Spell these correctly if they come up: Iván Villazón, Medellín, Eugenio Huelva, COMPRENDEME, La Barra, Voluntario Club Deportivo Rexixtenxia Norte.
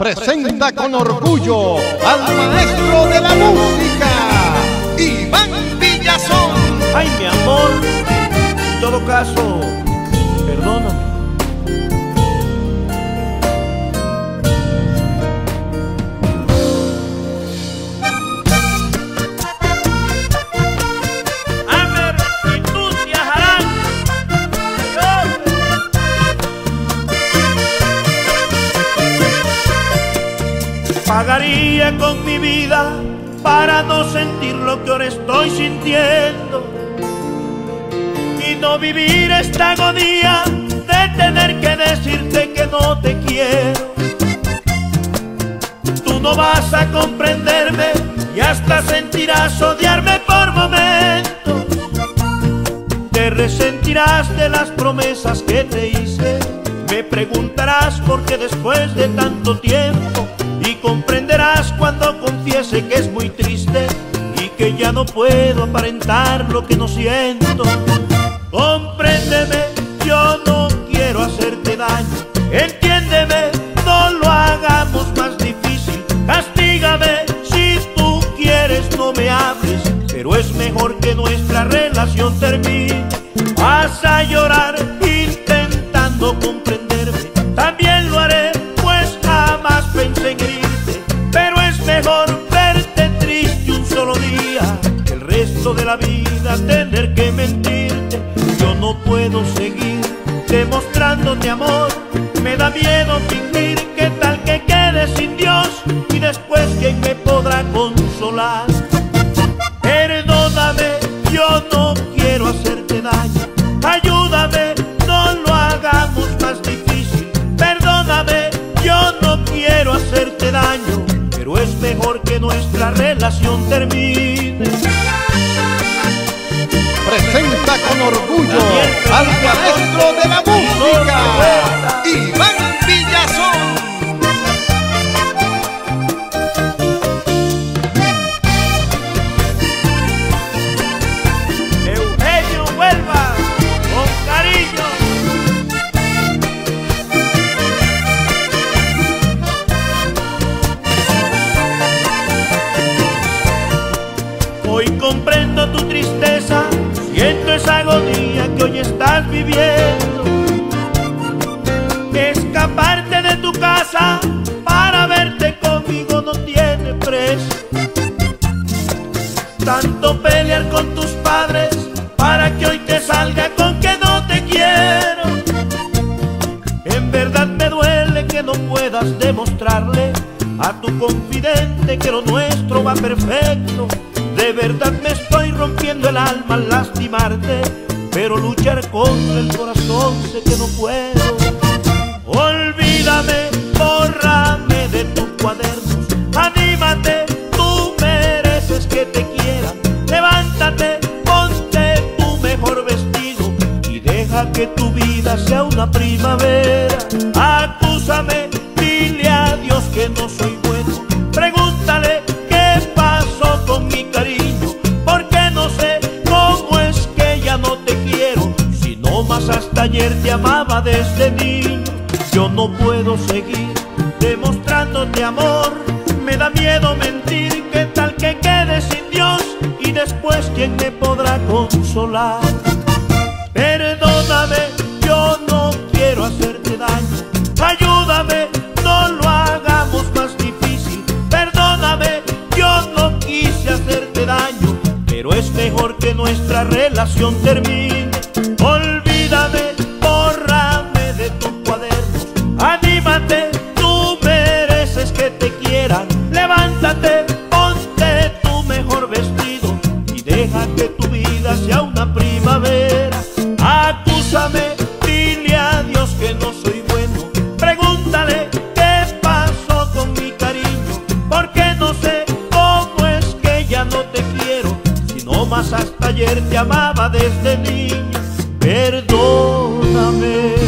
Presenta con orgullo al maestro de la música, Iván Villazón. Ay, mi amor, en todo caso, perdóname. Pagaría con mi vida para no sentir lo que ahora estoy sintiendo y no vivir esta agonía de tener que decirte que no te quiero. Tú no vas a comprenderme y hasta sentirás odiarme por momentos. Te resentirás de las promesas que te hice. Me preguntarás por qué después de tanto tiempo, y comprenderás cuando confiese que es muy triste y que ya no puedo aparentar lo que no siento. Compréndeme, yo no quiero hacerte daño. Entiéndeme, no lo hagamos más difícil. Castígame, si tú quieres no me hables, pero es mejor que nuestra relación termine. Vas a llorar intentando comprenderme. También lo haré, pues jamás pensé en herirte, pero es mejor verte triste un solo día que el resto de la vida tener que mentirte. Yo no puedo seguir demostrándote amor, me da miedo fingir. Que tal que quede sin Dios y después ¿quién me podrá consolar? Perdóname, yo no quiero hacerte daño. Ayúdame, no lo hagamos más difícil. Perdóname, yo no quiero hacerte daño, pero es mejor que nuestra relación termine. Presenta con orgullo al maestro de la música, Iván Villazón. Eugenio Huelva, con cariño. Hoy comprendo tu tristeza, siento esa agonía que hoy estás viviendo. Escaparte de tu casa para verte conmigo no tiene precio. Tanto pelear con tus padres para que hoy te salga con que no te quiero. En verdad me duele que no puedas demostrarle a tu confidente que lo nuestro va perfecto. De verdad me estoy rompiendo el alma al lastimarte, pero luchar contra el corazón sé que no puedo. Olvídame, bórrame de tus cuadernos. Anímate, tú mereces que te quieran. Levántate, ponte tu mejor vestido y deja que tu vida sea una primavera. Acúsame, dile a Dios que no soy bueno. Pregúntale, hasta ayer te amaba desde niño. Yo no puedo seguir demostrándote amor, me da miedo mentir. Que tal que quede sin Dios y después ¿quién me podrá consolar? Perdóname, yo no quiero hacerte daño. Ayúdame, no lo hagamos más difícil. Perdóname, yo no quise hacerte daño, pero es mejor que nuestra relación termine. Olvídame, bórrame de tus cuadernos. Anímate, tú mereces que te quieran. Levántate, ponte tu mejor vestido y deja que tu vida sea una primavera. Acúsame, dile a Dios que no soy bueno. Pregúntale, ¿qué pasó con mi cariño? Porque no sé cómo es que ya no te quiero, si no más hasta ayer te amaba desde niño. Perdóname.